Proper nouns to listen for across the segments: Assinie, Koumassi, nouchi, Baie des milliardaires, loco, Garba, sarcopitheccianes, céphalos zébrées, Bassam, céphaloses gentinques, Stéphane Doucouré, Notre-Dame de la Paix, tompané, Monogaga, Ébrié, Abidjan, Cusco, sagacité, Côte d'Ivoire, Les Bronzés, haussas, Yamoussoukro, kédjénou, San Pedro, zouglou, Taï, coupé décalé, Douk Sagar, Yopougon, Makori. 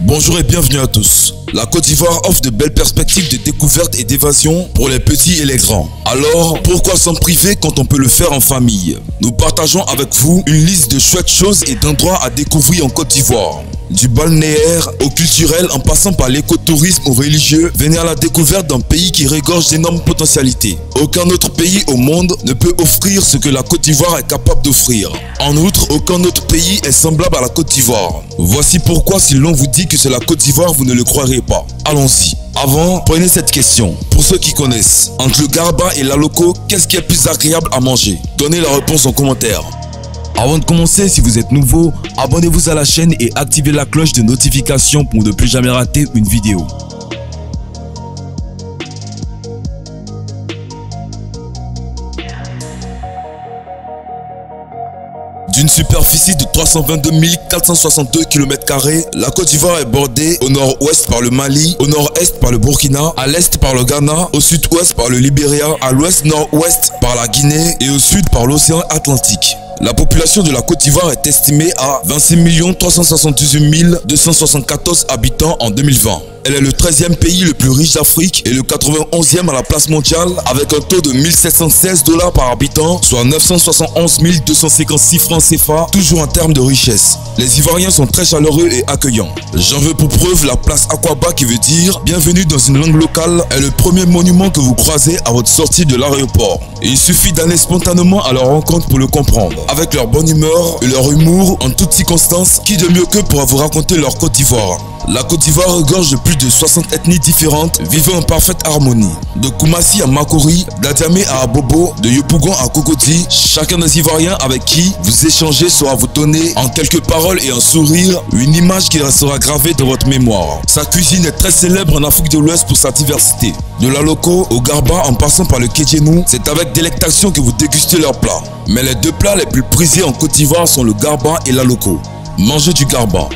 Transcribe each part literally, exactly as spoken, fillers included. Bonjour et bienvenue à tous. La Côte d'Ivoire offre de belles perspectives de découverte et d'évasion pour les petits et les grands. Alors, pourquoi s'en priver quand on peut le faire en famille? Nous partageons avec vous une liste de chouettes choses et d'endroits à découvrir en Côte d'Ivoire. Du balnéaire au culturel en passant par l'écotourisme au religieux, venez à la découverte d'un pays qui regorge d'énormes potentialités. Aucun autre pays au monde ne peut offrir ce que la Côte d'Ivoire est capable d'offrir. En outre, aucun autre pays est semblable à la Côte d'Ivoire. Voici pourquoi si l'on vous dit que c'est la Côte d'Ivoire, vous ne le croirez pas. Allons-y. Avant, prenez cette question. Pour ceux qui connaissent, entre le garba et la loco, qu'est-ce qui est plus agréable à manger? Donnez la réponse en commentaire. Avant de commencer, si vous êtes nouveau, abonnez-vous à la chaîne et activez la cloche de notification pour ne plus jamais rater une vidéo. D'une superficie de trois cent vingt-deux mille quatre cent soixante-deux kilomètres carrés, la Côte d'Ivoire est bordée au nord-ouest par le Mali, au nord-est par le Burkina, à l'est par le Ghana, au sud-ouest par le Libéria, à l'ouest-nord-ouest par la Guinée et au sud par l'océan Atlantique. La population de la Côte d'Ivoire est estimée à vingt-six millions trois cent soixante-dix-huit mille deux cent soixante-quatorze habitants en deux mille vingt. Elle est le treizième pays le plus riche d'Afrique et le quatre-vingt-onzième à la place mondiale avec un taux de mille sept cent seize dollars par habitant, soit neuf cent soixante et onze mille deux cent cinquante-six francs C F A, toujours en termes de richesse. Les Ivoiriens sont très chaleureux et accueillants. J'en veux pour preuve la place Aquaba qui veut dire « Bienvenue dans une langue locale » est le premier monument que vous croisez à votre sortie de l'aéroport. Il suffit d'aller spontanément à leur rencontre pour le comprendre. Avec leur bonne humeur et leur humour en toutes circonstances, qui de mieux qu'eux pourra vous raconter leur Côte d'Ivoire? La Côte d'Ivoire regorge de plus de soixante ethnies différentes vivant en parfaite harmonie. De Koumassi à Makori, d'Adiamé à Abobo, de Yopougon à Kokoti, chacun des Ivoiriens avec qui vous échangez saura vous donner, en quelques paroles et un sourire, une image qui restera gravée dans votre mémoire. Sa cuisine est très célèbre en Afrique de l'Ouest pour sa diversité. De la loco au garba en passant par le kédjénou, c'est avec délectation que vous dégustez leurs plats. Mais les deux plats les plus prisés en Côte d'Ivoire sont le garba et la loco. Mangez du garba.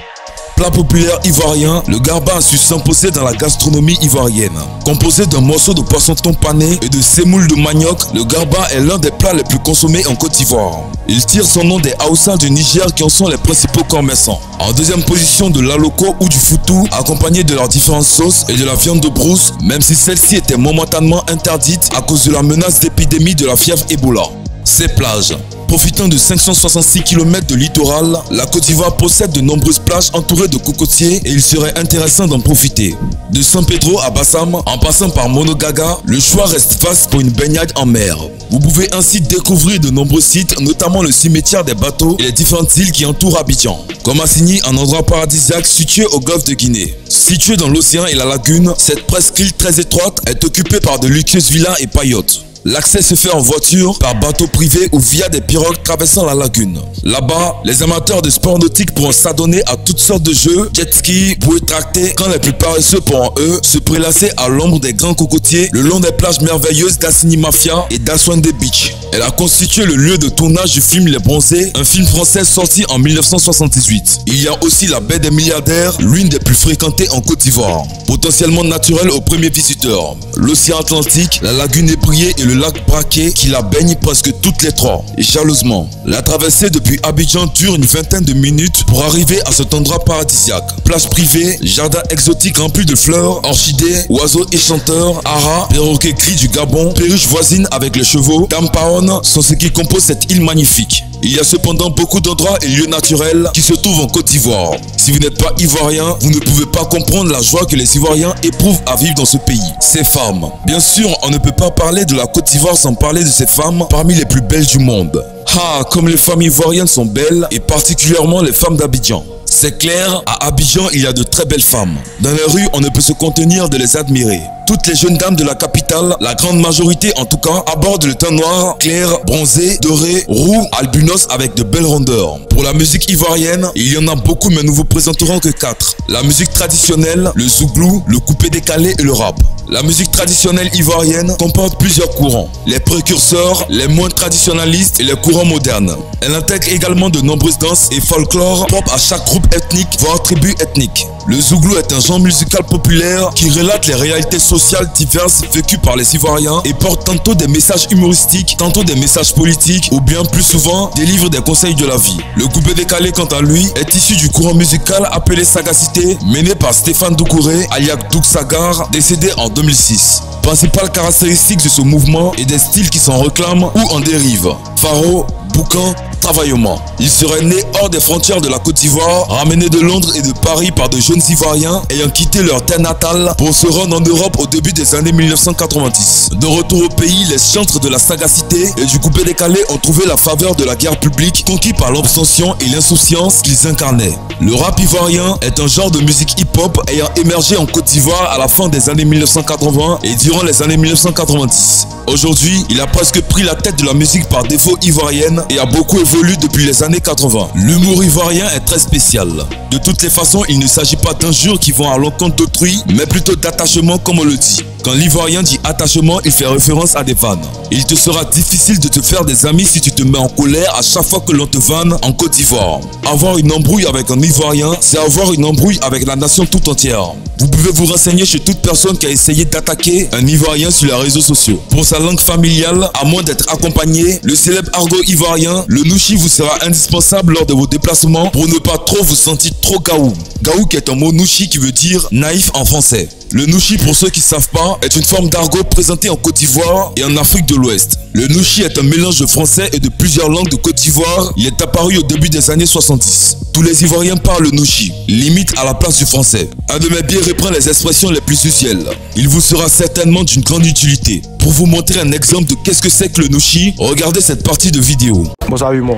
Plat populaire ivoirien, le garba a su s'imposer dans la gastronomie ivoirienne. Composé d'un morceau de poisson tompané et de semoule de manioc, le garba est l'un des plats les plus consommés en Côte d'Ivoire. Il tire son nom des haussas du Niger qui en sont les principaux commerçants. En deuxième position de l'aloko ou du foutou, accompagné de leurs différentes sauces et de la viande de brousse, même si celle-ci était momentanément interdite à cause de la menace d'épidémie de la fièvre Ebola. Ces plages. Profitant de cinq cent soixante-six kilomètres de littoral, la Côte d'Ivoire possède de nombreuses plages entourées de cocotiers et il serait intéressant d'en profiter. De San Pedro à Bassam, en passant par Monogaga, le choix reste vaste pour une baignade en mer. Vous pouvez ainsi découvrir de nombreux sites, notamment le cimetière des bateaux et les différentes îles qui entourent Abidjan. Comme Assinie, un endroit paradisiaque situé au golfe de Guinée. Située dans l'océan et la lagune, cette presqu'île très étroite est occupée par de luxueuses villas et paillotes. L'accès se fait en voiture, par bateau privé ou via des pirogues traversant la lagune. Là-bas, les amateurs de sport nautique pourront s'adonner à toutes sortes de jeux, jet ski, bouée tractée, quand les plus paresseux pourront eux se prélasser à l'ombre des grands cocotiers le long des plages merveilleuses d'Assinie Mafia et d'Aswende Beach. Elle a constitué le lieu de tournage du film Les Bronzés, un film français sorti en mille neuf cent soixante-dix-huit. Il y a aussi la Baie des milliardaires, l'une des plus fréquentées en Côte d'Ivoire. Potentiellement naturelle aux premiers visiteurs. L'océan Atlantique, la lagune Ébrié et le Le lac Braqué qui la baigne presque toutes les trois, et jalousement. La traversée depuis Abidjan dure une vingtaine de minutes pour arriver à cet endroit paradisiaque. Plage privée, jardin exotique rempli de fleurs, orchidées, oiseaux et chanteurs, haras, perroquets gris du Gabon, perruches voisines avec les chevaux, tampaon sont ce qui compose cette île magnifique. Il y a cependant beaucoup d'endroits et lieux naturels qui se trouvent en Côte d'Ivoire. Si vous n'êtes pas Ivoirien, vous ne pouvez pas comprendre la joie que les Ivoiriens éprouvent à vivre dans ce pays. Ces femmes. Bien sûr, on ne peut pas parler de la Côte d'Ivoire sans parler de ces femmes parmi les plus belles du monde. Ah, comme les femmes ivoiriennes sont belles, et particulièrement les femmes d'Abidjan. C'est clair, à Abidjan, il y a de très belles femmes. Dans les rues, on ne peut se contenir de les admirer. Toutes les jeunes dames de la capitale, la grande majorité en tout cas, abordent le teint noir, clair, bronzé, doré, roux, albinos avec de belles rondeurs. Pour la musique ivoirienne, il y en a beaucoup mais nous vous présenterons que quatre. La musique traditionnelle, le zouglou, le coupé décalé et le rap. La musique traditionnelle ivoirienne comporte plusieurs courants, les précurseurs, les moins traditionalistes et les courants modernes. Elle intègre également de nombreuses danses et folklore propres à chaque groupe ethnique, voire tribu ethnique. Le zouglou est un genre musical populaire qui relate les réalités sociales diverses vécues par les Ivoiriens et porte tantôt des messages humoristiques, tantôt des messages politiques ou bien plus souvent délivre des conseils de la vie. Le coupé décalé quant à lui est issu du courant musical appelé sagacité mené par Stéphane Doucouré alias Douk Sagar décédé en deux mille six. Principale caractéristique de ce mouvement est des styles qui s'en réclament ou en dérivent. Faro, boucan, travaillement. Il serait né hors des frontières de la Côte d'Ivoire, ramené de Londres et de Paris par de jeunes Ivoiriens ayant quitté leur terre natale pour se rendre en Europe au début des années mille neuf cent quatre-vingt-dix. De retour au pays, les chantres de la sagacité et du coupé décalé ont trouvé la faveur de la guerre publique conquis par l'abstention et l'insouciance qu'ils incarnaient. Le rap ivoirien est un genre de musique hip-hop ayant émergé en Côte d'Ivoire à la fin des années mille neuf cent quatre-vingts et durant les années mille neuf cent quatre-vingt-dix. Aujourd'hui, il a presque pris la tête de la musique par défaut ivoirienne et a beaucoup évolué depuis les années quatre-vingts. L'humour ivoirien est très spécial. De toutes les façons, il ne s'agit pas d'injures qui vont à l'encontre d'autrui, mais plutôt d'attachement comme on le dit. Quand l'ivoirien dit attachement, il fait référence à des vannes. Il te sera difficile de te faire des amis si tu te mets en colère à chaque fois que l'on te vanne en Côte d'Ivoire. Avoir une embrouille avec un ivoirien, c'est avoir une embrouille avec la nation tout entière. Vous pouvez vous renseigner chez toute personne qui a essayé d'attaquer un ivoirien sur les réseaux sociaux. Pour sa langue familiale, à moins d'être accompagné, le célèbre argot ivoirien, le nouchi vous sera indispensable lors de vos déplacements pour ne pas trop vous sentir trop gaou. Gaou qui est un mot nouchi qui veut dire naïf en français. Le nouchi, pour ceux qui ne savent pas, est une forme d'argot présentée en Côte d'Ivoire et en Afrique de l'Ouest. Le nouchi est un mélange de français et de plusieurs langues de Côte d'Ivoire. Il est apparu au début des années soixante-dix. Tous les Ivoiriens parlent le nouchi, limite à la place du français. Un de mes biais reprend les expressions les plus usuelles. Il vous sera certainement d'une grande utilité. Pour vous montrer un exemple de qu'est-ce que c'est que le nouchi, regardez cette partie de vidéo. Bonsoir Humour.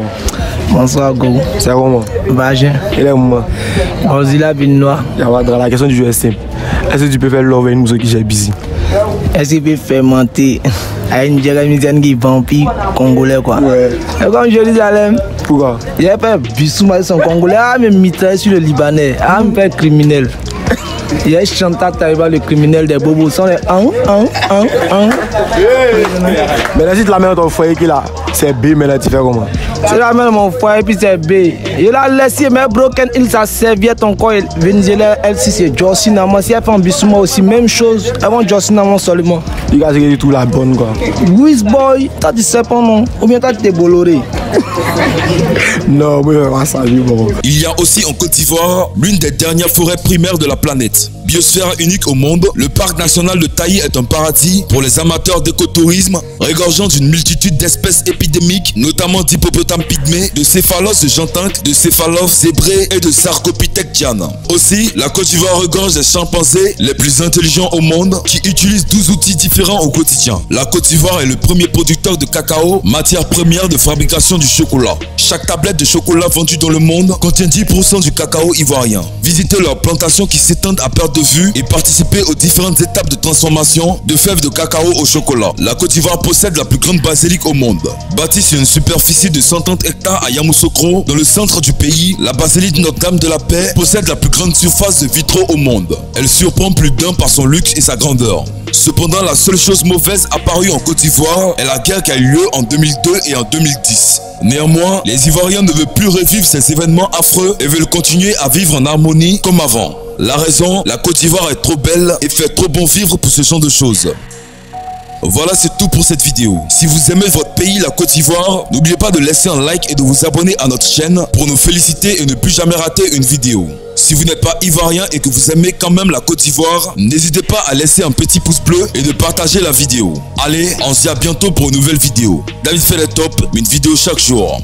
Bonsoir Go. C'est Romo. Bagin. Il est moi. Ozila Binois. La question du jeu est simple. Est-ce que tu peux faire l'or avec une mousse qui j'ai busy? Est-ce que tu peux fermenter à une jérémisienne qui vampire congolais quoi? Ouais. Et comme je dis à l'aime. Pourquoi? Il a fait bisou mal son congolais. Ah, mais mitraille sur le Libanais. Ah, me fait criminel. Il y a Chantat Taïba, le criminel des Bobos. Sont les un, un, un, un. Mais là, si tu l'amènes ton foyer qui là, c'est B, mais là, tu fais comment? Tu l'amènes mon foyer, puis c'est B. Il a laissé mes broken, il s'est servi ton corps. Venezuela, elle, si c'est Jossina, moi, si elle fait un bisou, aussi, même chose. Avant Jossina, moi seulement. Il a dit tout la bonne, quoi. Louis Boy, t'as dit serpent, non? Ou bien t'as dit boloré? Non, mais vraiment, ça, bon. Il y a aussi en Côte d'Ivoire l'une des dernières forêts primaires de la planète. Biosphère unique au monde, le parc national de Taï est un paradis pour les amateurs d'écotourisme, regorgeant d'une multitude d'espèces épidémiques, notamment d'hippopotames pygmées, de céphaloses gentinques, de céphalos zébrées et de sarcopitheccianes. Aussi, la Côte d'Ivoire regorge des chimpanzés les plus intelligents au monde qui utilisent douze outils différents au quotidien. La Côte d'Ivoire est le premier producteur de cacao, matière première de fabrication du chocolat. Chaque tablette de chocolat vendue dans le monde contient dix pour cent du cacao ivoirien. Visitez leurs plantations qui s'étendent à perte de vue et participer aux différentes étapes de transformation de fèves de cacao au chocolat. La Côte d'Ivoire possède la plus grande basilique au monde. Bâtie sur une superficie de cent trente hectares à Yamoussoukro, dans le centre du pays, la basilique Notre-Dame de la Paix possède la plus grande surface de vitraux au monde. Elle surprend plus d'un par son luxe et sa grandeur. Cependant, la seule chose mauvaise apparue en Côte d'Ivoire est la guerre qui a eu lieu en deux mille deux et en deux mille dix. Néanmoins, les Ivoiriens ne veulent plus revivre ces événements affreux et veulent continuer à vivre en harmonie comme avant. La raison, la Côte d'Ivoire est trop belle et fait trop bon vivre pour ce genre de choses. Voilà, c'est tout pour cette vidéo. Si vous aimez votre pays, la Côte d'Ivoire, n'oubliez pas de laisser un like et de vous abonner à notre chaîne pour nous féliciter et ne plus jamais rater une vidéo. Si vous n'êtes pas ivoirien et que vous aimez quand même la Côte d'Ivoire, n'hésitez pas à laisser un petit pouce bleu et de partager la vidéo. Allez, on se dit à bientôt pour une nouvelle vidéo. David fait les tops, une vidéo chaque jour.